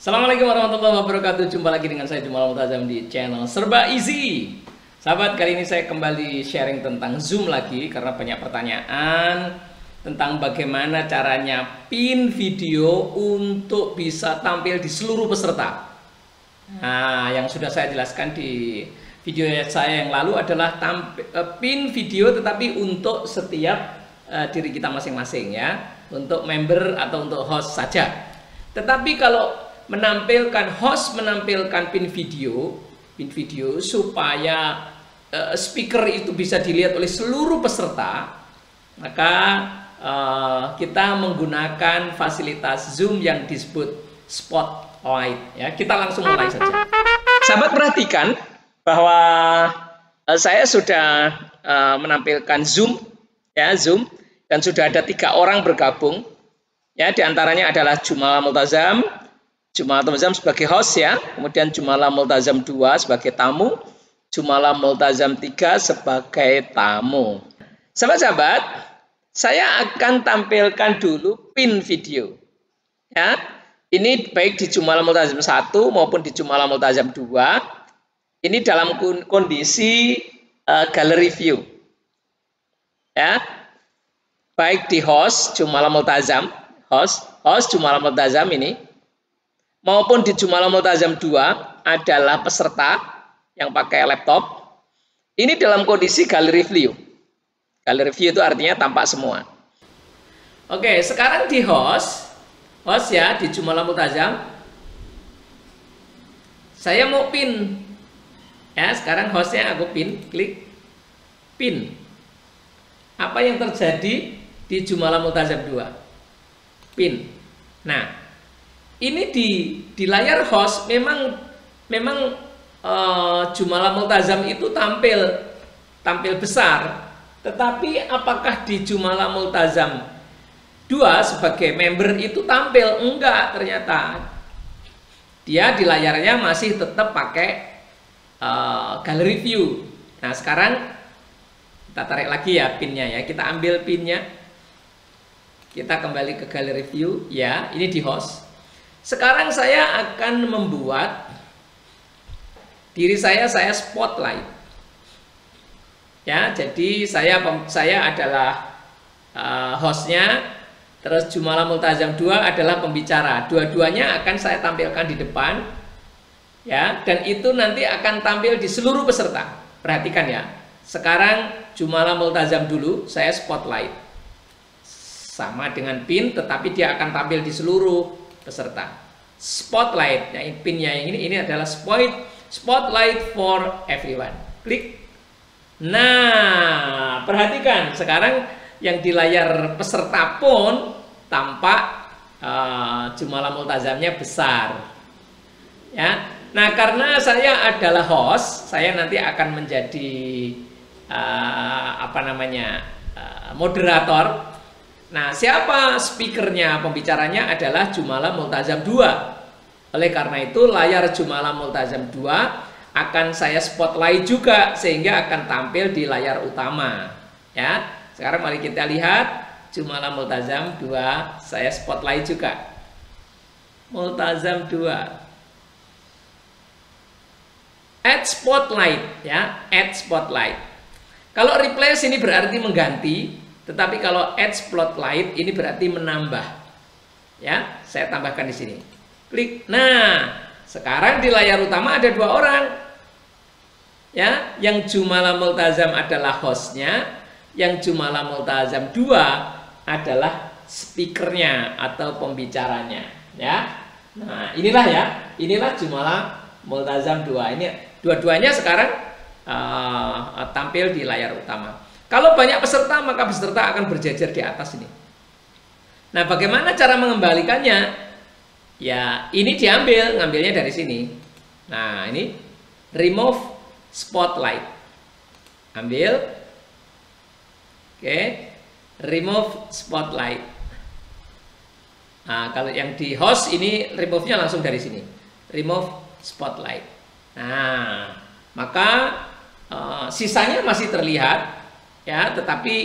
Assalamualaikum warahmatullahi wabarakatuh. Jumpa lagi dengan saya Jumala Multazam di channel Serba Easy. Sahabat, kali ini saya kembali sharing tentang Zoom lagi karena banyak pertanyaan tentang bagaimana caranya pin video untuk bisa tampil di seluruh peserta. Nah, yang sudah saya jelaskan di video saya yang lalu adalah pin video tetapi untuk setiap diri kita masing-masing ya, untuk member atau untuk host saja. Tetapi kalau menampilkan host menampilkan pin video supaya speaker itu bisa dilihat oleh seluruh peserta, maka kita menggunakan fasilitas Zoom yang disebut Spotlight ya. Kita langsung mulai saja. Sahabat, perhatikan bahwa saya sudah menampilkan Zoom ya, dan sudah ada 3 orang bergabung ya, diantaranya adalah Jumala Multazam sebagai host ya, kemudian Jumala Multazam 2 sebagai tamu, Jumala Multazam 3 sebagai tamu. Sahabat-sahabat, saya akan tampilkan dulu pin video ya, ini baik di Jumala Multazam 1 maupun di Jumala Multazam 2. Ini dalam kondisi gallery view ya, baik di host Jumala Multazam, host Jumala Multazam ini maupun di Jumala Multazam 2 adalah peserta yang pakai laptop. Ini dalam kondisi gallery view. Gallery view itu artinya tampak semua. Oke, sekarang di host ya, di Jumala Multazam saya mau pin. Ya, sekarang hostnya aku pin, klik pin. Apa yang terjadi di Jumala Multazam 2? Pin. Nah, ini di layar host memang Jumala Multazam itu tampil besar. Tetapi apakah di Jumala Multazam 2 sebagai member itu tampil? Enggak, ternyata. Dia di layarnya masih tetap pakai gallery view. Nah, sekarang kita tarik lagi ya pinnya ya. Kita ambil pinnya. Kita kembali ke gallery view ya. Ini di host. Sekarang saya akan membuat diri saya spotlight. Ya, jadi saya adalah hostnya, terus Jumala Multazam 2 adalah pembicara. Dua-duanya akan saya tampilkan di depan. Ya, dan itu nanti akan tampil di seluruh peserta. Perhatikan ya. Sekarang Jumala Multazam dulu, saya spotlight. Sama dengan pin, tetapi dia akan tampil di seluruh peserta. Spotlight, ya, pinnya yang ini adalah spotlight for everyone. Klik. Nah, perhatikan sekarang yang di layar peserta pun tampak Jumala Multazamnya besar. Ya. Nah, karena saya adalah host, saya nanti akan menjadi moderator. Nah, siapa speakernya, pembicaranya adalah Jumala Multazam 2. Oleh karena itu, layar Jumala Multazam 2 akan saya spotlight juga, sehingga akan tampil di layar utama. Ya, sekarang mari kita lihat Jumala Multazam 2, saya spotlight juga. Multazam 2. Add spotlight ya, add spotlight. Kalau replace ini berarti mengganti, tetapi kalau add spotlight ini berarti menambah. Ya, saya tambahkan di sini. Klik. Nah, sekarang di layar utama ada 2 orang. Ya, yang Jumala Multazam adalah hostnya, yang Jumala Multazam 2 adalah speakernya atau pembicaranya. Ya. Nah, inilah Jumala Multazam 2 ini. Dua-duanya sekarang tampil di layar utama. Kalau banyak peserta, maka peserta akan berjejer di atas ini. Nah, bagaimana cara mengembalikannya? Ya, ini ngambilnya dari sini. Nah, ini remove spotlight. Ambil. Oke, remove spotlight. Nah, kalau yang di host ini remove-nya langsung dari sini. Remove spotlight. Nah, maka sisanya masih terlihat ya, tetapi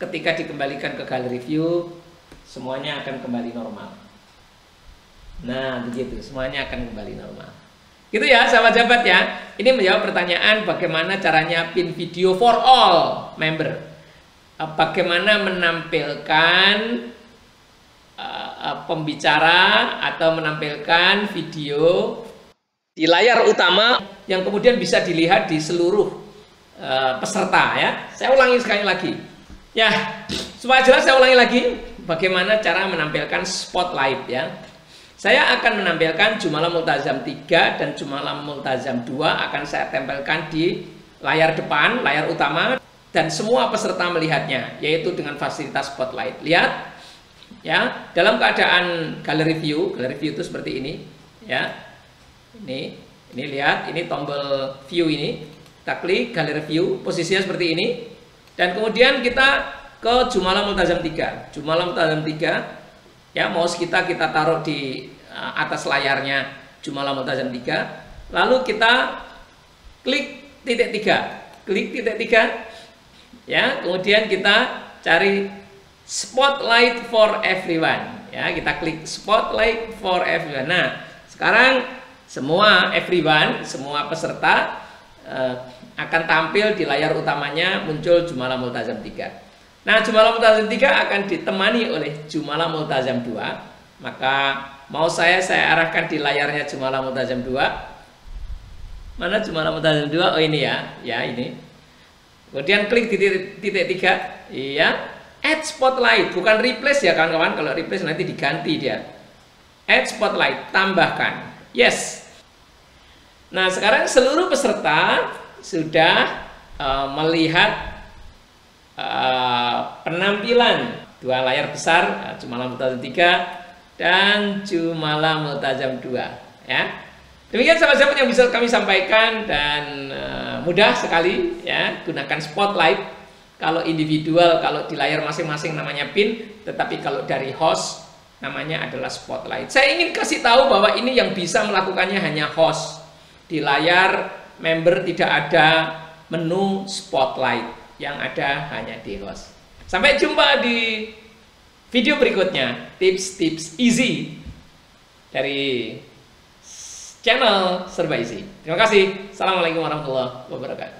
ketika dikembalikan ke gallery view semuanya akan kembali normal. Nah, begitu. Semuanya akan kembali normal. Gitu ya, sahabat jabat ya. Ini menjawab pertanyaan bagaimana caranya pin video for all member. Bagaimana menampilkan pembicara atau menampilkan video di layar utama yang kemudian bisa dilihat di seluruh peserta ya. Saya ulangi sekali lagi. Ya, supaya jelas saya ulangi lagi bagaimana cara menampilkan spotlight ya. Saya akan menampilkan Jumala Multazam 3 dan Jumala Multazam 2 akan saya tempelkan di layar depan, layar utama, dan semua peserta melihatnya, yaitu dengan fasilitas spotlight. Lihat, ya, dalam keadaan gallery view itu seperti ini, ya. Ini lihat, ini tombol view ini. Kita klik gallery view, posisinya seperti ini. Dan kemudian kita ke Jumala Multazam 3. Jumala Multazam 3. Ya, mouse kita taruh di atas layarnya Jumala Multazam 3. Lalu kita klik titik 3. Klik titik 3. Ya, kemudian kita cari spotlight for everyone. Ya, kita klik spotlight for everyone. Nah, sekarang semua peserta akan tampil di layar utamanya muncul Jumala Multazam 3. Nah, Jumala Multazam 3 akan ditemani oleh Jumala Multazam 2. Maka mau saya arahkan di layarnya Jumala Multazam 2. Mana Jumala Multazam 2? Oh, ini ya. Ya, ini. Kemudian klik di titik 3. Iya. Add spotlight. Bukan replace ya, kawan-kawan. Kalau replace nanti diganti dia. Add spotlight. Tambahkan. Yes. Nah, sekarang seluruh peserta sudah melihat penampilan dua layar besar Jumala Multazam 3 dan Jumala Multazam 2 ya. Demikian sahabat-sahabat yang bisa kami sampaikan dan mudah sekali ya, gunakan spotlight kalau individual, kalau di layar masing-masing namanya pin, tetapi kalau dari host namanya adalah spotlight. Saya ingin kasih tahu bahwa ini yang bisa melakukannya hanya host. Di layar member tidak ada menu spotlight. Yang ada hanya di host. Sampai jumpa di video berikutnya. Tips-tips easy dari channel Serba Easy. Terima kasih. Assalamualaikum warahmatullahi wabarakatuh.